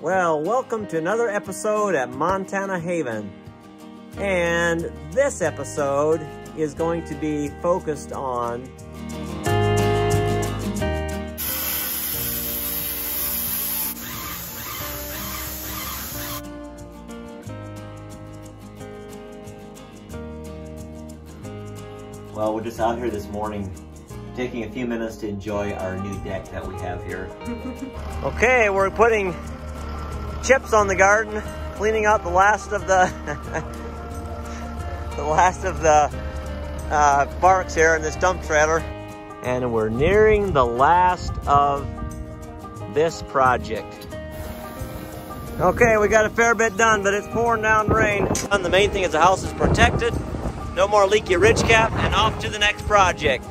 Well, welcome to another episode at Montana Haven. And this episode is going to be focused on well, we're just out here this morning, taking a few minutes to enjoy our new deck that we have here. Okay, we're putting chips on the garden, cleaning out the last of the barks here in this dump trailer. And we're nearing the last of this project. Okay, we got a fair bit done, but it's pouring down rain. And the main thing is the house is protected. No more leaky ridge cap, and off to the next project.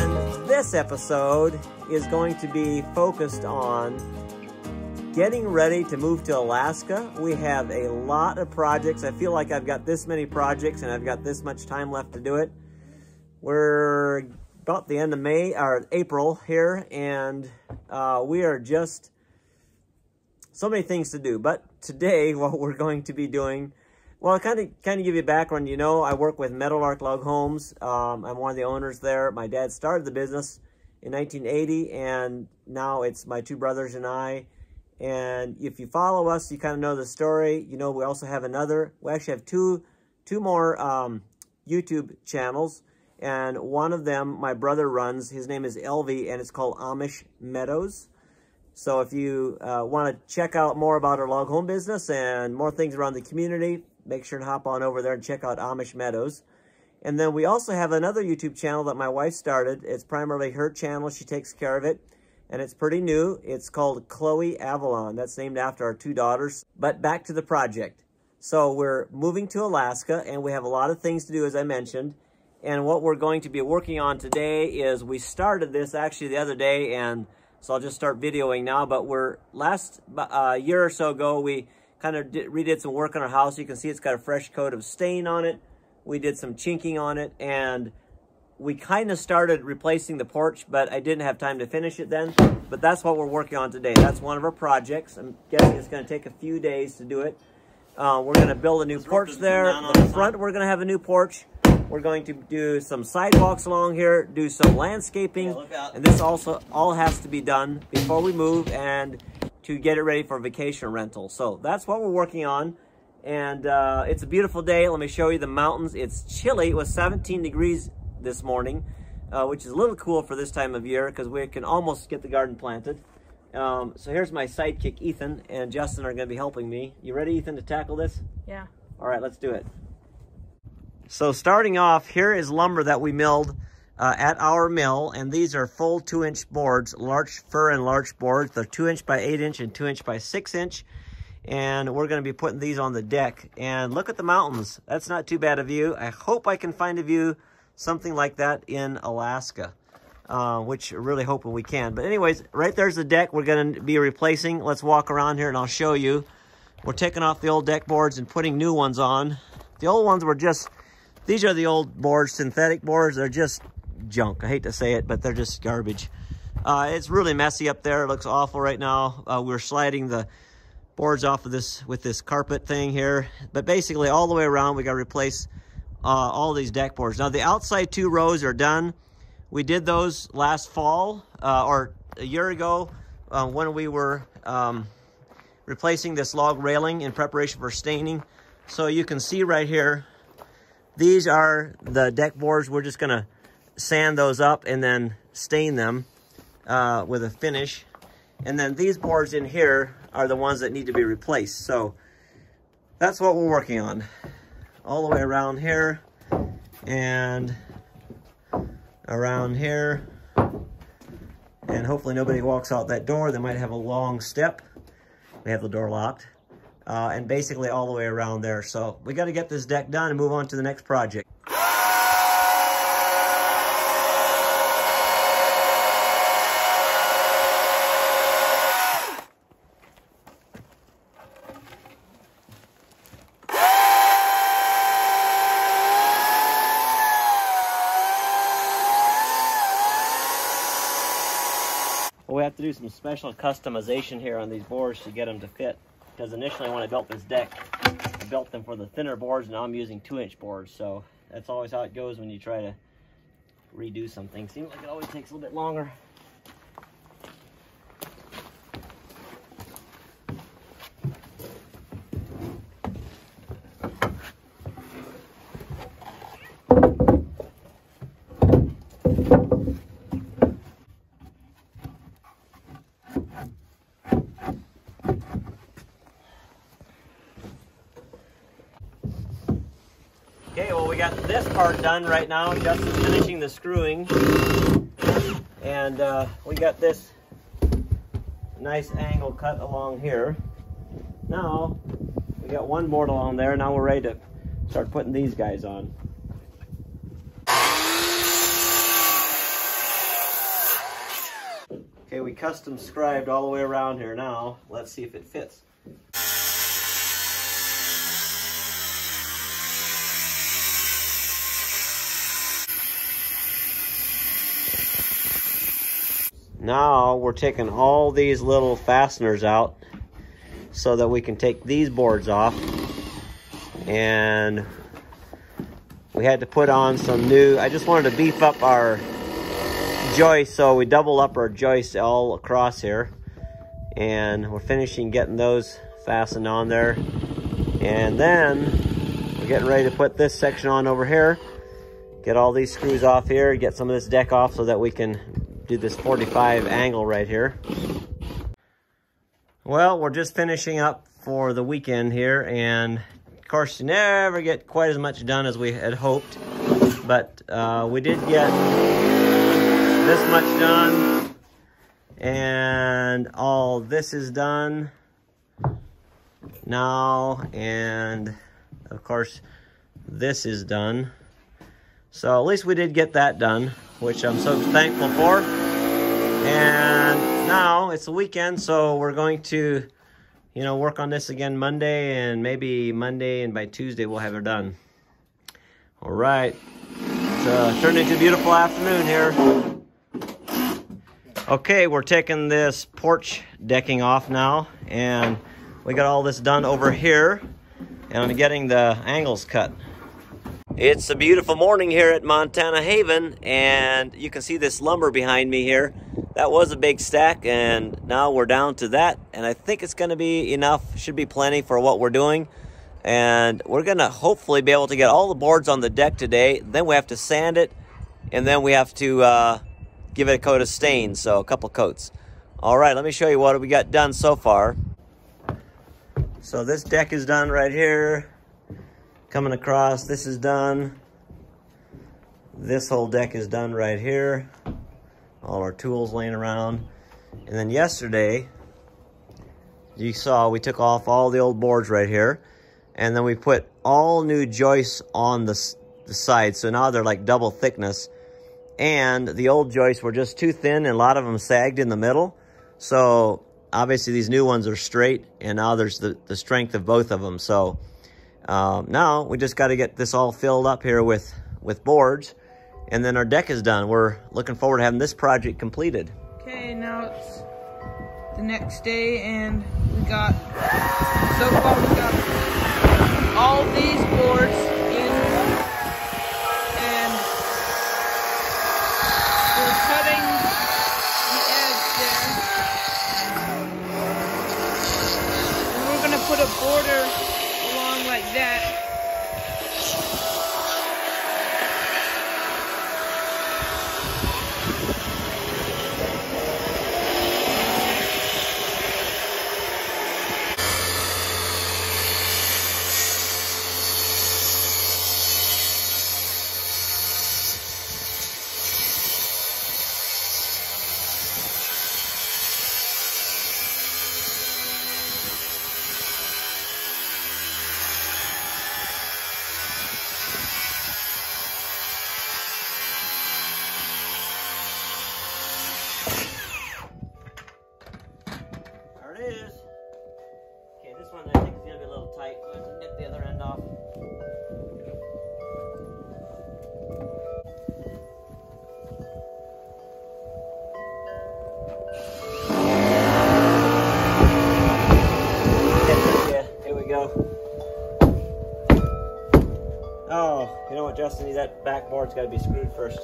And this episode is going to be focused on getting ready to move to Alaska. We have a lot of projects. I feel like I've got this many projects and I've got this much time left to do it. We're about the end of May or April here, and we are just so many things to do. But today, what we're going to be doing, well, I'll kind of give you a background. You know, I work with Meadowlark Log Homes. I'm one of the owners there. My dad started the business in 1980, and now it's my two brothers and I. And if you follow us, you kind of know the story. You know, we also have another, we actually have two more YouTube channels. And one of them, my brother runs, his name is Elvie, and it's called Amish Meadows. So if you want to check out more about our log home business and more things around the community, make sure to hop on over there and check out Amish Meadows. And then we also have another YouTube channel that my wife started. It's primarily her channel. She takes care of it. And it's pretty new. It's called Chloe Avalon. That's named after our two daughters. But back to the project. So we're moving to Alaska, and we have a lot of things to do, as I mentioned. And what we're going to be working on today is, we started this actually the other day, and so I'll just start videoing now, but we're last year or so ago, we kind of redid some work on our house. You can see it's got a fresh coat of stain on it. We did some chinking on it, and we kind of started replacing the porch, but I didn't have time to finish it then. But that's what we're working on today. That's one of our projects. I'm guessing it's going to take a few days to do it. We're going to build a new porch there. In the front, we're going to have a new porch. We're going to do some sidewalks along here, do some landscaping, and this also all has to be done before we move and to get it ready for vacation rental. So that's what we're working on, and it's a beautiful day. Let me show you the mountains. It's chilly. It was 17 degrees this morning, which is a little cool for this time of year because we can almost get the garden planted. So here's my sidekick, Ethan, and Justin are going to be helping me. You ready, Ethan, to tackle this? Yeah. All right, let's do it. So starting off, here is lumber that we milled at our mill, and these are full 2-inch boards, larch fir and larch boards. They're 2-inch by 8-inch and 2-inch by 6-inch, and we're going to be putting these on the deck. And look at the mountains. That's not too bad a view. I hope I can find a view something like that in Alaska, which I'm really hoping we can. But anyways, right there's the deck we're going to be replacing. Let's walk around here and I'll show you. We're taking off the old deck boards and putting new ones on. The old ones were just... these are the old boards, synthetic boards. They're just junk. I hate to say it, but they're just garbage. It's really messy up there. It looks awful right now. We're sliding the boards off of this with this carpet thing here. But basically, all the way around, we got to replace all these deck boards. Now, the outside two rows are done. We did those last fall or a year ago when we were replacing this log railing in preparation for staining. So you can see right here, these are the deck boards. We're just gonna sand those up and then stain them with a finish. And then these boards in here are the ones that need to be replaced. So that's what we're working on. All the way around here and around here. And hopefully nobody walks out that door. They might have a long step. We have the door locked. And basically all the way around there. So we got to get this deck done and move on to the next project. have to do some special customization here on these boards to get them to fit, because initially when I built this deck, I built them for the thinner boards, and now I'm using 2-inch boards. So that's always how it goes when you try to redo something. Seems like it always takes a little bit longer. Part done right now. Justin's finishing the screwing, and we got this nice angle cut along here. Now we got one board along there. Now we're ready to start putting these guys on. Okay, we custom scribed all the way around here. Now let's see if it fits. Now we're taking all these little fasteners out so that we can take these boards off, and we had to put on some new, I just wanted to beef up our joists, so we double up our joists all across here, and we're finishing getting those fastened on there, and then we're getting ready to put this section on over here, get all these screws off here, get some of this deck off so that we can do this 45 angle right here. Well, we're just finishing up for the weekend here, and of course you never get quite as much done as we had hoped, but we did get this much done, and all this is done now, and of course this is done. So at least we did get that done, which I'm so thankful for. And now it's the weekend, so we're going to, you know, work on this again Monday, and maybe Monday, and by Tuesday we'll have it done. All right, it's turned into a beautiful afternoon here. Okay, we're taking this porch decking off now, and we got all this done over here, and I'm getting the angles cut. It's a beautiful morning here at Montana Haven, and you can see this lumber behind me here. That was a big stack, and now we're down to that, and I think it's going to be enough, should be plenty for what we're doing. And we're going to hopefully be able to get all the boards on the deck today. Then we have to sand it, and then we have to give it a coat of stain, so a couple coats. All right, let me show you what we got done so far. So this deck is done right here. Coming across, this is done. This whole deck is done right here. All our tools laying around. And then yesterday, you saw we took off all the old boards right here. And then we put all new joists on the side. So now they're like double thickness. And the old joists were just too thin, and a lot of them sagged in the middle. So obviously these new ones are straight, and now there's the strength of both of them. So now we just got to get this all filled up here with boards, and then our deck is done. We're looking forward to having this project completed. Okay, now it's the next day, and we got, so far we got all these boards in, and we're cutting the edge there, and we're going to put a border like that. else I need. That back board's got to be screwed first.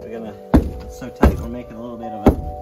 We're gonna. It's so tight. We're making a little bit of a.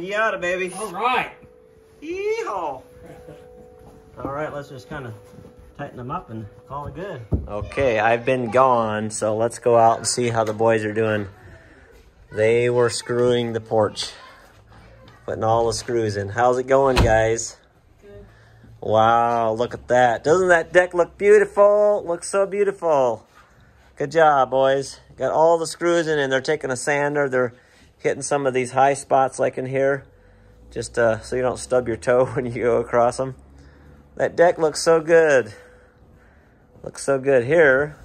Yada, baby. All right. Yeehaw. All right, let's just kind of tighten them up and call it good. Okay, I've been gone, so let's go out and see how the boys are doing. They were screwing the porch, putting all the screws in. How's it going, guys? Good. Wow, look at that. Doesn't that deck look beautiful? Looks so beautiful. Good job, boys. Got all the screws in, and they're taking a sander. They're hitting some of these high spots like in here, just so you don't stub your toe when you go across them. That deck looks so good. Looks so good. Here,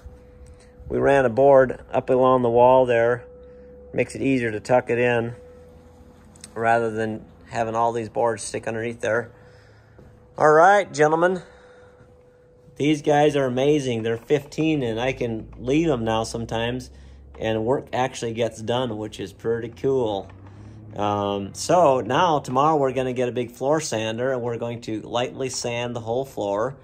we ran a board up along the wall there. Makes it easier to tuck it in rather than having all these boards stick underneath there. All right, gentlemen. These guys are amazing. They're 15 and I can leave them now sometimes. And work actually gets done, which is pretty cool. So now tomorrow we're gonna get a big floor sander and we're going to lightly sand the whole floor.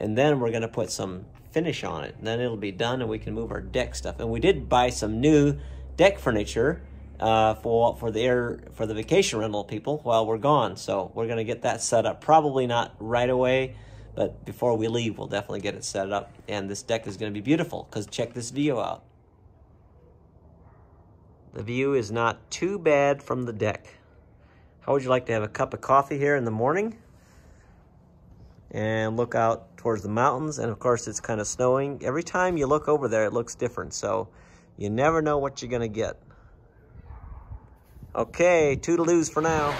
And then we're gonna put some finish on it. And then it'll be done and we can move our deck stuff. And we did buy some new deck furniture for the vacation rental people while we're gone. So we're gonna get that set up. Probably not right away, but before we leave, we'll definitely get it set up. And this deck is gonna be beautiful because check this video out. The view is not too bad from the deck. How would you like to have a cup of coffee here in the morning? And look out towards the mountains. And of course, it's kind of snowing. Every time you look over there, it looks different. So you never know what you're gonna get. Okay, toodaloos for now.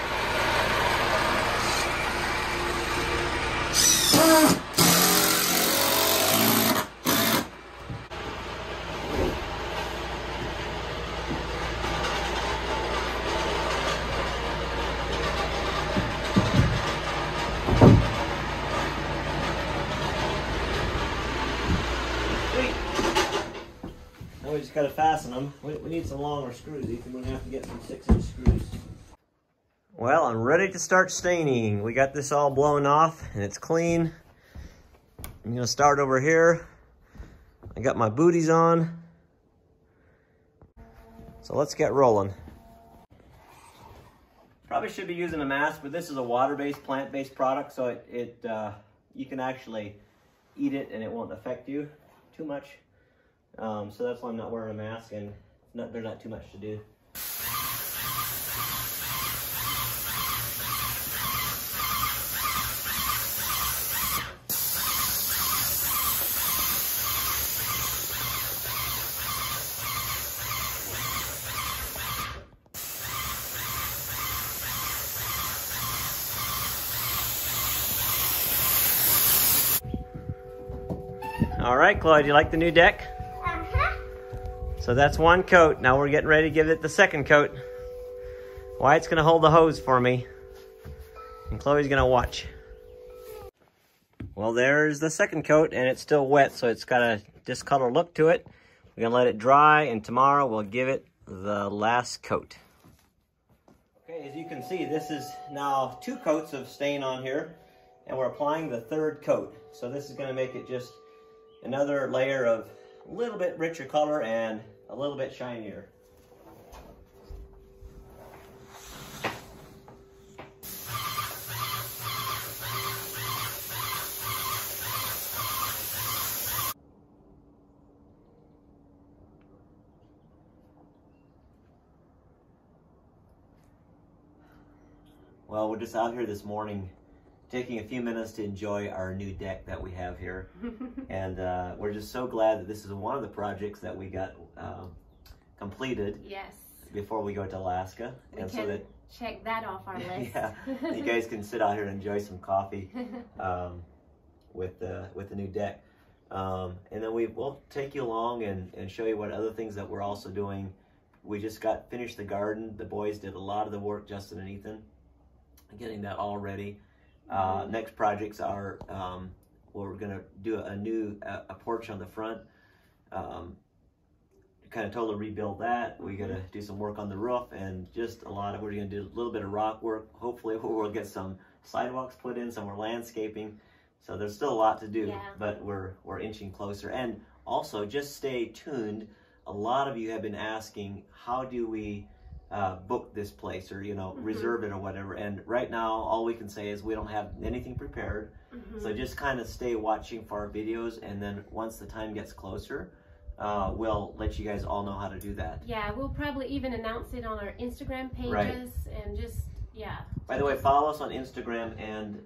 Got to fasten them. We need some longer screws. Ethan, we're going to have to get some 6-inch screws. Well, I'm ready to start staining. We got this all blown off and it's clean. I'm going to start over here. I got my booties on. So let's get rolling. Probably should be using a mask, but this is a water-based, plant-based product, so you can actually eat it and it won't affect you too much. So that's why I'm not wearing a mask, and there's not too much to do. All right, Chloe, do you like the new deck? So that's one coat. Now we're getting ready to give it the second coat. Wyatt's gonna hold the hose for me. And Chloe's gonna watch. Well, there's the second coat and it's still wet, so it's got a discolored look to it. We're gonna let it dry and tomorrow we'll give it the last coat. Okay, as you can see, this is now 2 coats of stain on here and we're applying the 3rd coat. So this is gonna make it just another layer of a little bit richer color and a little bit shinier. Well, we're just out here this morning, taking a few minutes to enjoy our new deck that we have here. And we're just so glad that this is one of the projects that we got completed. Yes. Before we go to Alaska. Check that off our list. Yeah, you guys can sit out here and enjoy some coffee with the new deck. And then we'll take you along and show you what other things that we're also doing. We just finished the garden. The boys did a lot of the work, Justin and Ethan, getting that all ready. Next projects are, we're going to do a new porch on the front. Kind of totally rebuild that. We got to do some work on the roof and just a lot of, we're going to do a little bit of rock work. Hopefully we'll get some sidewalks put in, some more landscaping. So there's still a lot to do, yeah. But we're inching closer. And also just stay tuned. A lot of you have been asking, how do we book this place or, you know, reserve it or whatever. And right now, all we can say is we don't have anything prepared. So just kind of stay watching for our videos. And then once the time gets closer, we'll let you guys all know how to do that. Yeah, we'll probably even announce it on our Instagram pages, and just, yeah. By the way, follow us on Instagram and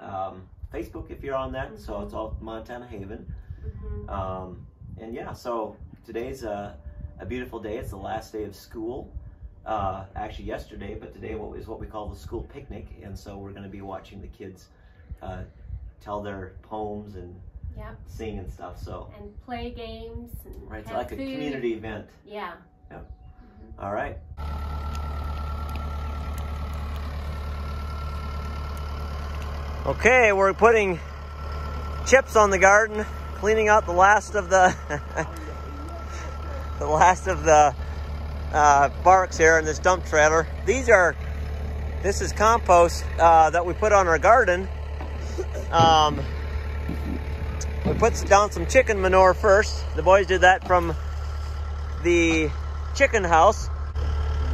Facebook if you're on that. So it's all Montana Haven. And yeah, so today's a beautiful day. It's the last day of school. Actually yesterday, but today is what we call the school picnic. And so we're going to be watching the kids tell their poems and sing and stuff. So and play games. And right, it's so like a community event. Yeah. Yeah. All right. Okay, we're putting chips on the garden, cleaning out the last of the the last of the barks here in this dump trailer. This is compost that we put on our garden. We put down some chicken manure first. The boys did that from the chicken house.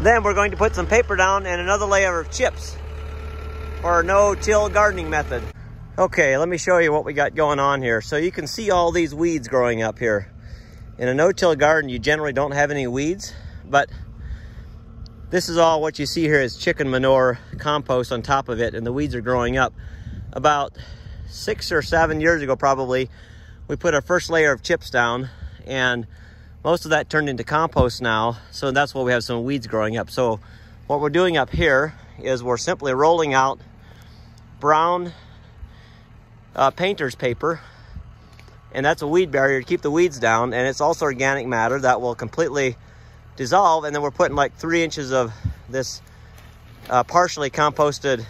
Then we're going to put some paper down and another layer of chips, or no-till gardening method. Okay, let me show you what we got going on here. So you can see all these weeds growing up here. In a no-till garden, you generally don't have any weeds, but this is all what you see here is chicken manure compost on top of it, and the weeds are growing up. About 6 or 7 years ago, probably, we put our first layer of chips down, and most of that turned into compost now. So that's why we have some weeds growing up. So what we're doing up here is we're simply rolling out brown painter's paper, and that's a weed barrier to keep the weeds down. And it's also organic matter that will completely dissolve. And then we're putting like 3 inches of this partially composted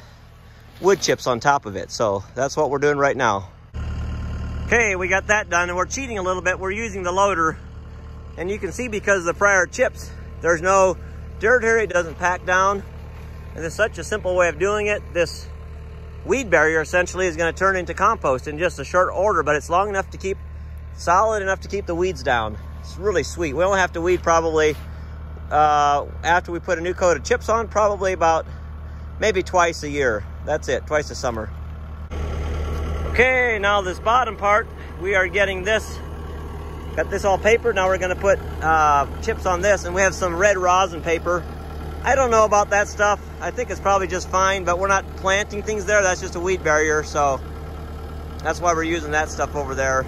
wood chips on top of it. So that's what we're doing right now. Okay, we got that done, and we're cheating a little bit. We're using the loader, and you can see because of the prior chips, there's no dirt here. It doesn't pack down, and it's such a simple way of doing it. This weed barrier essentially is going to turn into compost in just a short order, but it's long enough to keep, solid enough to keep the weeds down. It's really sweet. We only have to weed probably after we put a new coat of chips on, probably about maybe twice a year. That's it, twice a summer. Okay, now this bottom part, we are getting this, got this all paper. Now we're gonna put chips on this, and we have some red rosin paper. I don't know about that stuff. I think it's probably just fine, but we're not planting things there. That's just a weed barrier, so that's why we're using that stuff over there.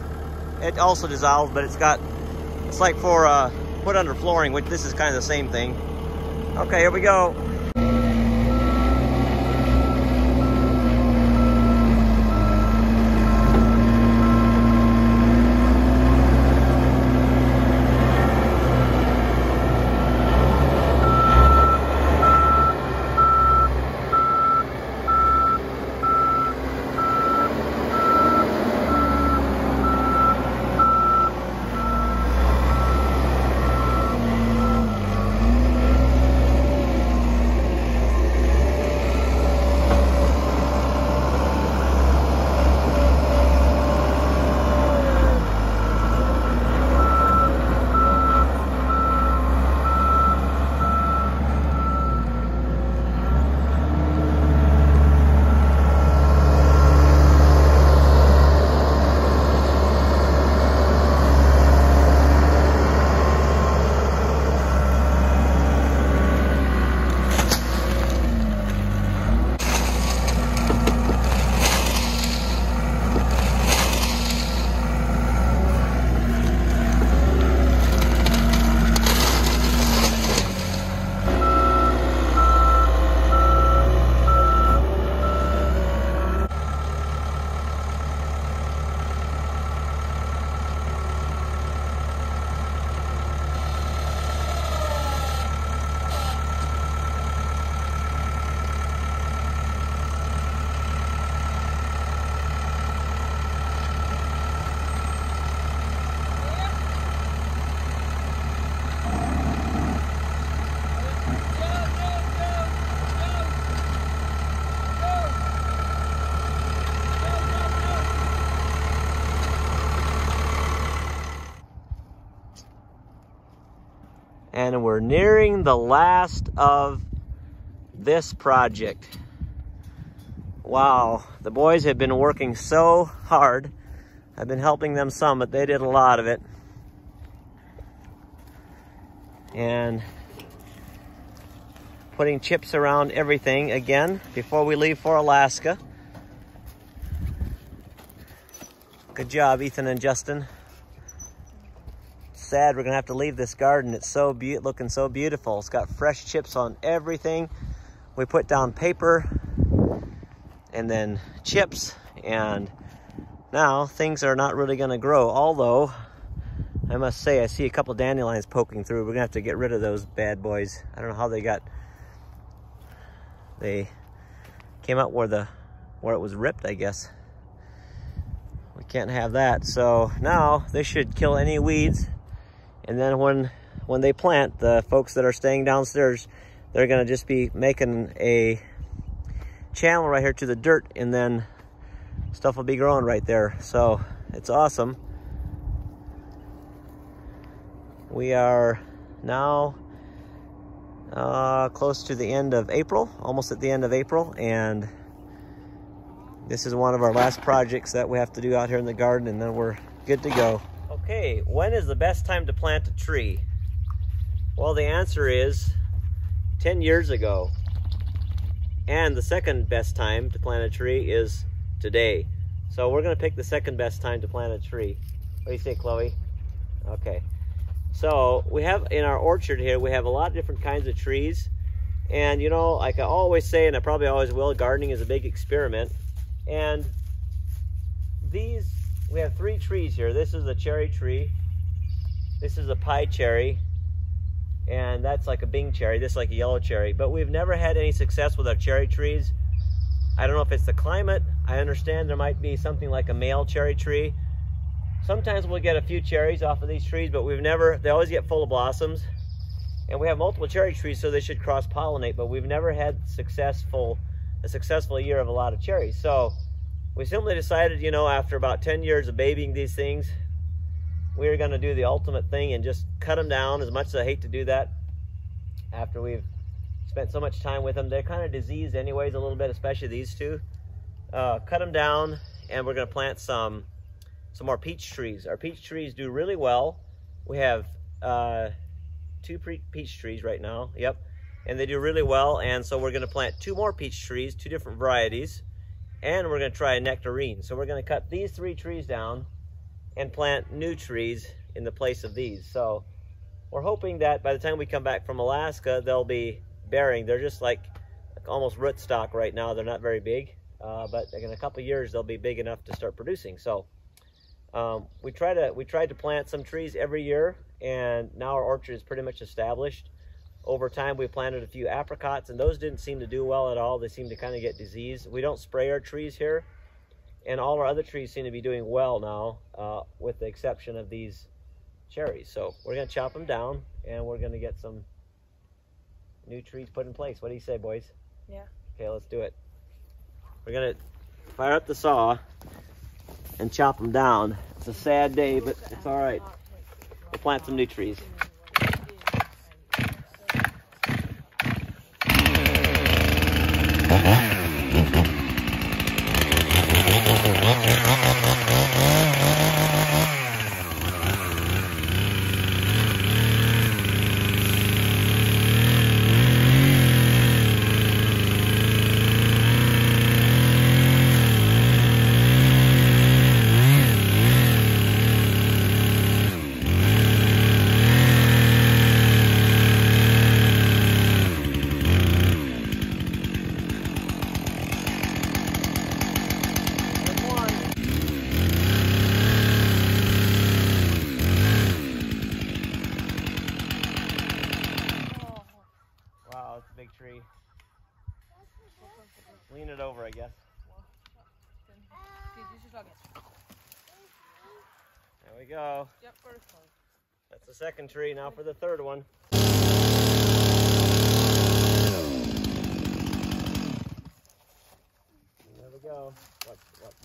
It also dissolves, but it's like for put under flooring, which this is kind of the same thing. Okay, here we go. and we're nearing the last of this project. Wow, the boys have been working so hard. I've been helping them some, but they did a lot of it. And putting chips around everything again before we leave for Alaska. Good job, Ethan and Justin. Sad we're gonna have to leave this garden. It's so looking so beautiful. It's got fresh chips on everything. We put down paper and then chips, and now things are not really gonna grow, although I must say I see a couple dandelions poking through. We're gonna have to get rid of those bad boys. I don't know how they came out where it was ripped, I guess. We can't have that. So now this should kill any weeds, and then when they plant, the folks that are staying downstairs, they're gonna just be making a channel right here to the dirt, and then stuff will be growing right there. So it's awesome. We are now close to the end of April, almost at the end of April, and this is one of our last projects that we have to do out here in the garden, and then we're good to go. Okay, when is the best time to plant a tree? Well, the answer is 10 years ago. And the second best time to plant a tree is today. So we're gonna pick the second best time to plant a tree. What do you think, Chloe? Okay. So we have in our orchard here, we have a lot of different kinds of trees. And you know, like I always say, and I probably always will, gardening is a big experiment. And these, we have three trees here. This is a cherry tree. This is a pie cherry. And that's like a Bing cherry. This is like a yellow cherry. But we've never had any success with our cherry trees. I don't know if it's the climate. I understand there might be something like a male cherry tree. Sometimes we'll get a few cherries off of these trees, but we've never, they always get full of blossoms. And we have multiple cherry trees, so they should cross-pollinate, but we've never had a successful year of a lot of cherries. So we simply decided, you know, after about 10 years of babying these things, we are gonna do the ultimate thing and just cut them down, as much as I hate to do that after we've spent so much time with them. They're kind of diseased anyways a little bit, especially these two. Cut them down, and we're gonna plant some more peach trees. Our peach trees do really well. We have two peach trees right now, yep. And they do really well, and so we're gonna plant two more peach trees, two different varieties, and we're gonna try a nectarine. So we're gonna cut these three trees down and plant new trees in the place of these. So we're hoping that by the time we come back from Alaska, they'll be bearing. They're just like almost rootstock right now. They're not very big, but in a couple of years, they'll be big enough to start producing. So we tried to plant some trees every year, and now our orchard is pretty much established. Over time, we planted a few apricots, and those didn't seem to do well at all. They seem to kind of get diseased. We don't spray our trees here. And all our other trees seem to be doing well now, with the exception of these cherries. So we're gonna chop them down, and we're gonna get some new trees put in place. What do you say, boys? Yeah. Okay, let's do it. We're gonna fire up the saw and chop them down. It's a sad day, but it's all right. We'll plant some new trees. Lean it over, I guess. There we go. That's the second tree. Now for the third one. There we go. Watch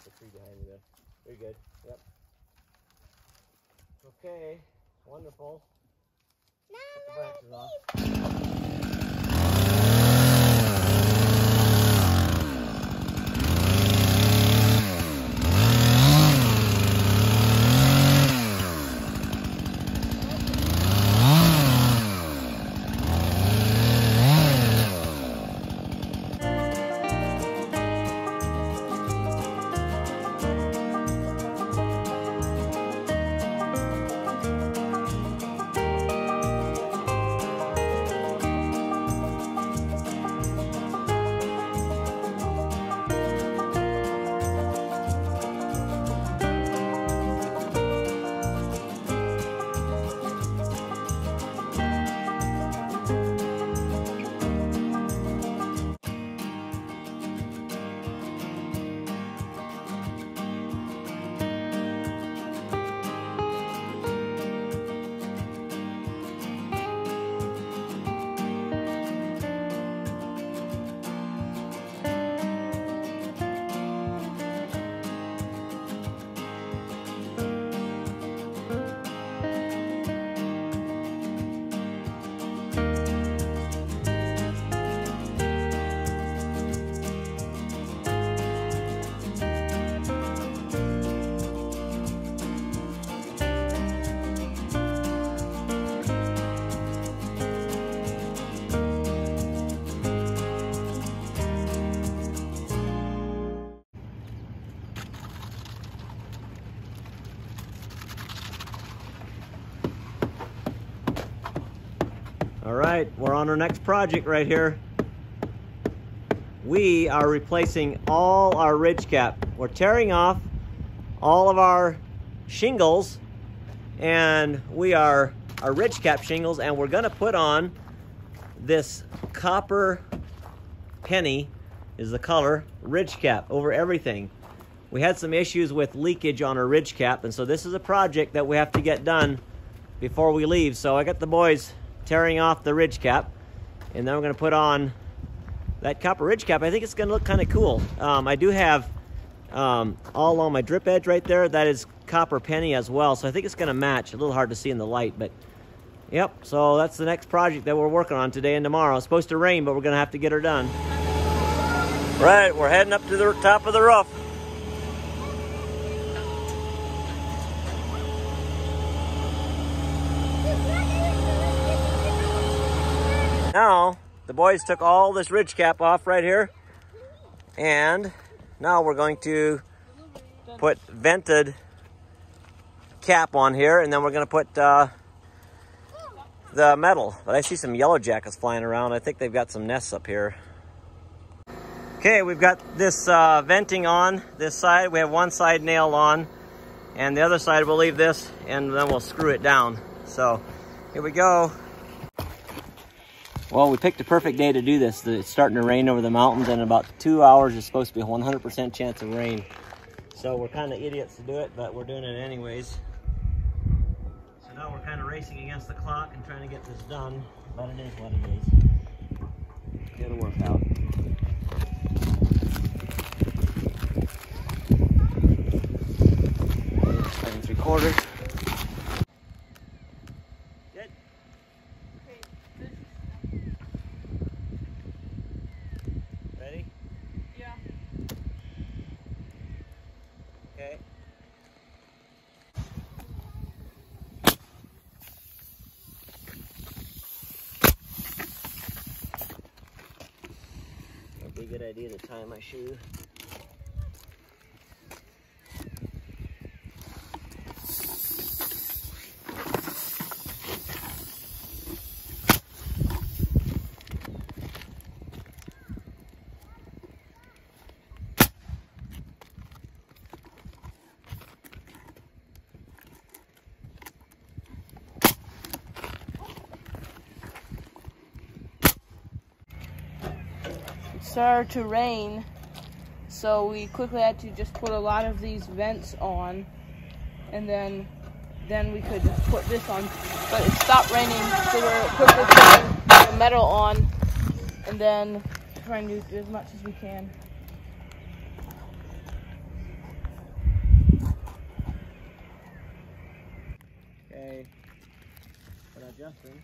the tree behind you there. Very good. Yep. Okay. Wonderful. Alright, we're on our next project right here. We are replacing all our ridge cap. We're tearing off all of our shingles, and we are our ridge cap shingles, and we're gonna put on this copper penny is the color ridge cap over everything. We had some issues with leakage on our ridge cap, and so this is a project that we have to get done before we leave. So I got the boys tearing off the ridge cap, and then we're going to put on that copper ridge cap. I think it's going to look kind of cool. I do have all along my drip edge right there, that is copper penny as well, so I think it's going to match. A little hard to see in the light, but yep, so that's the next project that we're working on today and tomorrow. It's supposed to rain, but we're going to have to get her done. Right, we're heading up to the top of the roof. Now, the boys took all this ridge cap off right here, and now we're going to put vented cap on here, and then we're going to put the metal. But I see some yellow jackets flying around. I think they've got some nests up here. Okay, we've got this venting on this side. We have one side nailed on, and the other side we'll leave this, and then we'll screw it down. So, here we go. Well, we picked a perfect day to do this. It's starting to rain over the mountains, and in about 2 hours, it's supposed to be a 100% chance of rain. So we're kind of idiots to do it, but we're doing it anyways. So now we're kind of racing against the clock and trying to get this done, but it is what it is. It'll work out. Seven and three quarters. Good idea to tie my shoe. Started to rain, so we quickly had to just put a lot of these vents on, and then we could just put this on, but it stopped raining, so we're quickly putting the metal on and then trying to do as much as we can. Okay, but adjusting.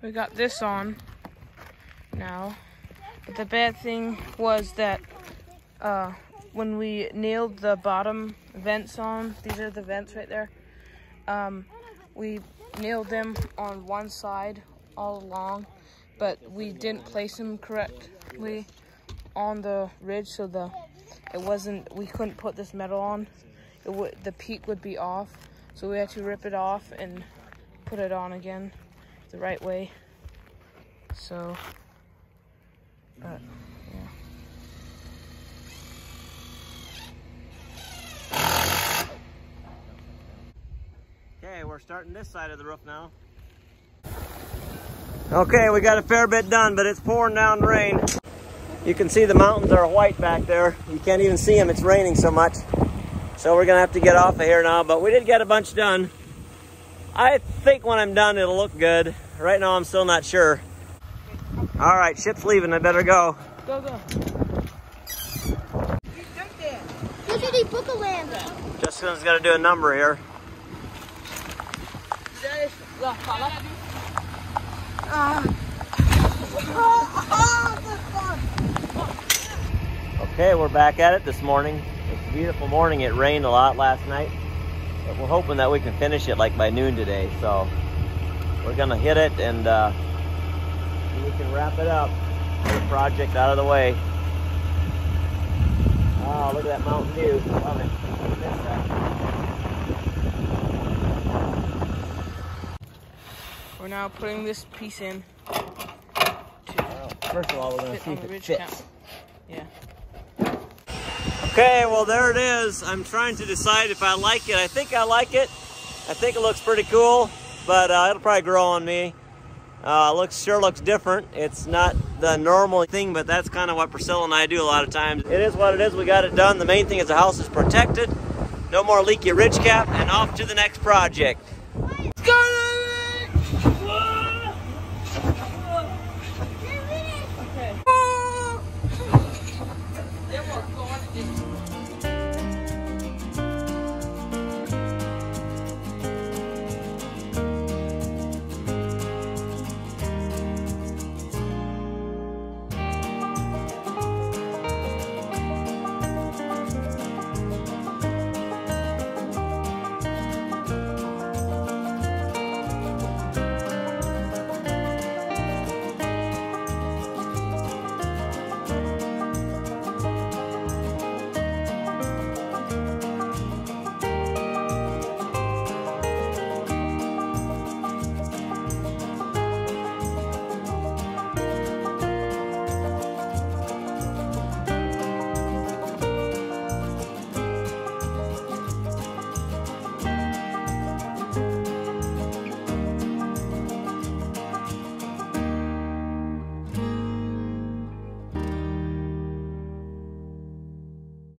We got this on now. But the bad thing was that when we nailed the bottom vents on, these are the vents right there, we nailed them on one side all along, but we didn't place them correctly on the ridge, so we couldn't put this metal on. The peak would be off, so we had to rip it off and put it on again the right way. So, but yeah. Okay, we're starting this side of the roof now. Okay, we got a fair bit done, but it's pouring down rain. You can see the mountains are white back there. You can't even see them, it's raining so much. So we're gonna have to get off of here now, but we did get a bunch done. I think when I'm done, it'll look good. Right now, I'm still not sure. All right, ship's leaving, I better go. Go, go. Look at the book of land. Justin's gotta do a number here. Okay, we're back at it this morning. It's a beautiful morning. It rained a lot last night, but we're hoping that we can finish it like by noon today. So we're gonna hit it and we can wrap it up. Get the project out of the way. Oh, look at that mountain view. Love it. We're now putting this piece in. First of all, we're gonna see if it fits. Yeah. Okay, well there it is. I'm trying to decide if I like it. I think I like it. I think it looks pretty cool, but it'll probably grow on me. Sure looks different. It's not the normal thing, but that's kind of what Priscilla and I do a lot of times. It is what it is. We got it done. The main thing is the house is protected. No more leaky ridge cap, and off to the next project. Let's go!